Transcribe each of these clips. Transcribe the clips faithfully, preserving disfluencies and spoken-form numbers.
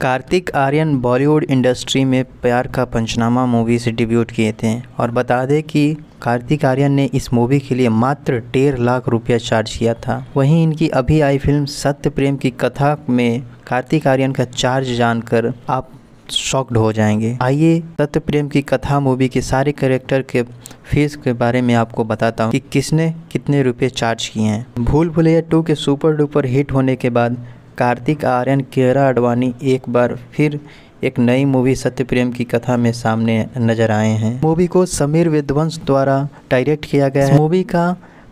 Kartik Aaryan Bollywood industry में प्यार का पंचनामा मूवी से डेब्यूट किए थे और बता दें कि कार्तिक आर्यन ने इस मूवी के लिए मात्र डेढ़ लाख रुपया चार्ज किया था। वहीं इनकी अभी आई फिल्म सत्य प्रेम की कथा में कार्तिक आर्यन का चार्ज जानकर आप शॉक्ड हो जाएंगे। आइए सत्य प्रेम की कथा मूवी के सारे कैरेक्टर के फीस के बारे में आपको बताता हूँ कि किसने कितने रुपये चार्ज किए हैं। भूल भुलैया टू के सुपर डुपर हिट होने के बाद कार्तिक आर्यन, कियारा आडवाणी एक बार फिर एक नई मूवी सत्य प्रेम की कथा में सामने नजर आए हैं। मूवी को समीर विद्वंश द्वारा डायरेक्ट किया गया है। मूवी का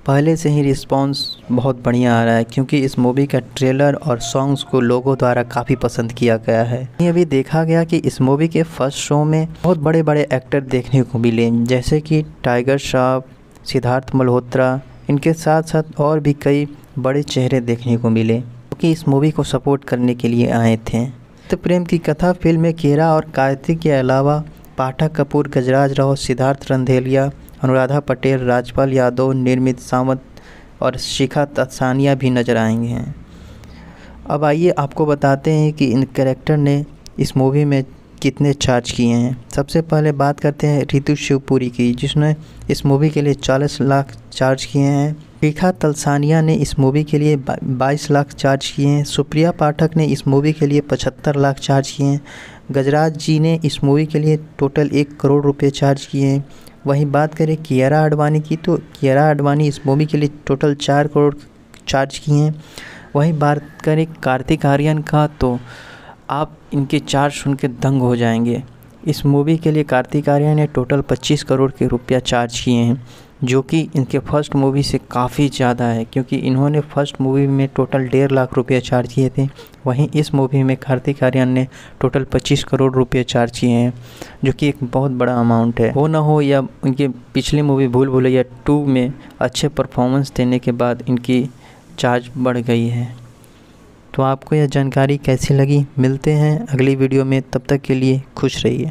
पहले से ही रिस्पांस बहुत बढ़िया आ रहा है क्योंकि इस मूवी का ट्रेलर और सॉन्ग्स को लोगों द्वारा काफ़ी पसंद किया गया है। ये भी देखा गया कि इस मूवी के फर्स्ट शो में बहुत बड़े बड़े एक्टर देखने को मिले, जैसे कि टाइगर श्रॉफ, सिद्धार्थ मल्होत्रा, इनके साथ साथ और भी कई बड़े चेहरे देखने को मिले कि इस मूवी को सपोर्ट करने के लिए आए थे। तो प्रेम की कथा फिल्म में कियारा और कार्तिक के अलावा पाठक, कपूर, गजराज राव, सिद्धार्थ रंधेलिया, अनुराधा पटेल, राजपाल यादव, निर्मित सावंत और शिखा तसानिया भी नजर आएंगे हैं। अब आइए आपको बताते हैं कि इन कैरेक्टर ने इस मूवी में कितने चार्ज किए हैं। सबसे पहले बात करते हैं रितु शिवपुरी की, जिसने इस मूवी के लिए चालीस लाख चार्ज किए हैं। रेखा तलसानिया ने इस मूवी के लिए बाईस लाख चार्ज किए हैं। सुप्रिया पाठक ने इस मूवी के लिए पचहत्तर लाख चार्ज किए हैं। गजराज जी ने इस मूवी के लिए टोटल एक करोड़ रुपए चार्ज किए हैं। वहीं बात करें कियारा आडवाणी की, तो कियारा आडवाणी इस मूवी के लिए टोटल चार करोड़ चार्ज किए हैं। वहीं बात करें कार्तिक आर्यन का, तो आप इनके चार्ज सुन के दंग हो जाएंगे। इस मूवी के लिए कार्तिक आर्यन ने टोटल पच्चीस करोड़ के रुपया चार्ज किए हैं, जो कि इनके फर्स्ट मूवी से काफ़ी ज़्यादा है क्योंकि इन्होंने फर्स्ट मूवी में टोटल डेढ़ लाख रुपये चार्ज किए थे। वहीं इस मूवी में कार्तिक आर्यन ने टोटल पच्चीस करोड़ रुपये चार्ज किए हैं, जो कि एक बहुत बड़ा अमाउंट है। हो ना हो या उनके पिछली मूवी भूल भुलैया टू में अच्छे परफॉर्मेंस देने के बाद इनकी चार्ज बढ़ गई है। तो आपको यह जानकारी कैसी लगी? मिलते हैं अगली वीडियो में, तब तक के लिए खुश रहिए।